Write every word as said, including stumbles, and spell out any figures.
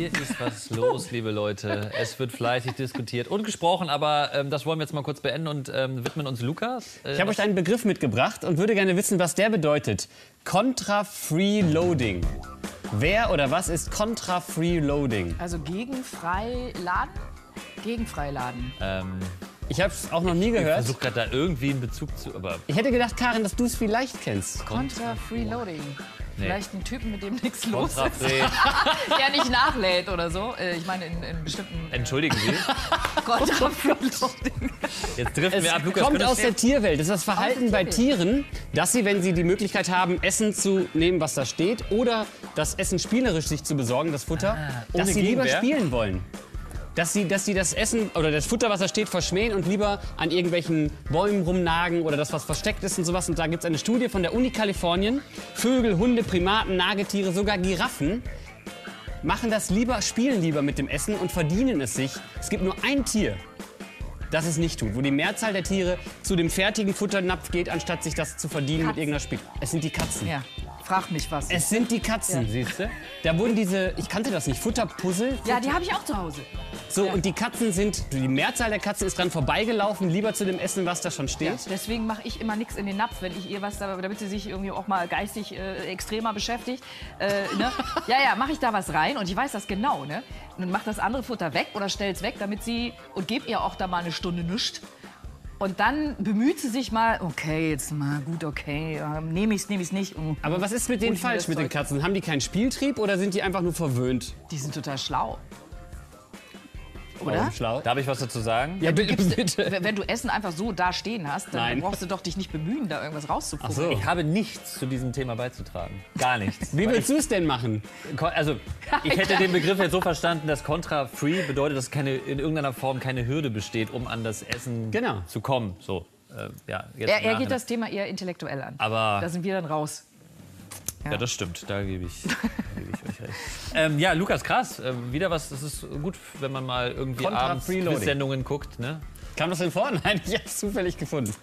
Hier ist was los, liebe Leute. Es wird fleißig diskutiert und gesprochen, aber ähm, das wollen wir jetzt mal kurz beenden und ähm, widmen uns Lukas. Äh, ich habe euch einen Begriff mitgebracht und würde gerne wissen, was der bedeutet. Contrafreeloading. Wer oder was ist Contrafreeloading? Also gegen Freiladen? Gegen Freiladen. Ähm, ich habe es auch noch nie gehört. Ich versuche gerade da irgendwie einen Bezug zu... Aber ich hätte gedacht, Karin, dass du es vielleicht kennst. Contrafreeloading. Nee. Vielleicht einen Typen, mit dem nichts los ist, der nicht nachlädt oder so. Ich meine, in, in bestimmten... Entschuldigen Sie? Contrafreeloading. Jetzt driften wir ab, Lukas. Kommt aus der Tierwelt. Das ist das Verhalten bei Tieren, dass sie, wenn sie die Möglichkeit haben, Essen zu nehmen, was da steht, oder das Essen spielerisch sich zu besorgen, das Futter, ah, dass sie lieber spielen wollen. Dass sie, dass sie das Essen oder das Futter, was da steht, verschmähen und lieber an irgendwelchen Bäumen rumnagen oder das, was versteckt ist und sowas. Und da gibt es eine Studie von der Uni Kalifornien. Vögel, Hunde, Primaten, Nagetiere, sogar Giraffen machen das lieber, spielen lieber mit dem Essen und verdienen es sich. Es gibt nur ein Tier, das es nicht tut, wo die Mehrzahl der Tiere zu dem fertigen Futternapf geht, anstatt sich das zu verdienen Katzen. mit irgendeiner Spiel. Es sind die Katzen. Ja. Frag mich was. Es sind die Katzen, ja. Siehst du? Da wurden diese, ich kannte das nicht, Futterpuzzle. Futter. Ja, die habe ich auch zu Hause. So, ja. Und die Katzen sind, die Mehrzahl der Katzen ist dran vorbeigelaufen, lieber zu dem Essen, was da schon steht. Ja, deswegen mache ich immer nichts in den Napf, wenn ich ihr was, da, damit sie sich irgendwie auch mal geistig äh, extremer beschäftigt. Äh, ne? Ja, ja, mache ich da was rein und ich weiß das genau, ne? Und mache das andere Futter weg oder stelle es weg, damit sie, und gebe ihr auch da mal eine Stunde nichts. Und dann bemüht sie sich mal, okay, jetzt mal gut, okay, ähm, nehme ich's, nehme ich's nicht. Oh, aber was ist mit denen falsch, mit den Katzen? Haben die keinen Spieltrieb oder sind die einfach nur verwöhnt? Die sind total schlau. Oder? Warum schlau? Darf ich was dazu sagen? Ja, bitte, bitte. Wenn du Essen einfach so da stehen hast, dann Nein. brauchst du doch dich nicht bemühen, da irgendwas rauszupucken. So. Ich habe nichts zu diesem Thema beizutragen. Gar nichts. Wie willst du es denn machen? Also, ich hätte den Begriff jetzt so verstanden, dass Contra-Free bedeutet, dass keine, in irgendeiner Form keine Hürde besteht, um an das Essen genau. zu kommen. So, äh, ja, jetzt er er geht das Thema eher intellektuell an. Aber da sind wir dann raus. Ja, ja, das stimmt. Da gebe ich, geb ich euch recht. Ähm, ja, Lukas, krass. Ähm, wieder was. Das ist gut, wenn man mal irgendwie abends Sendungen guckt. Ne? Kam das denn vor? Nein, ich habe es zufällig gefunden.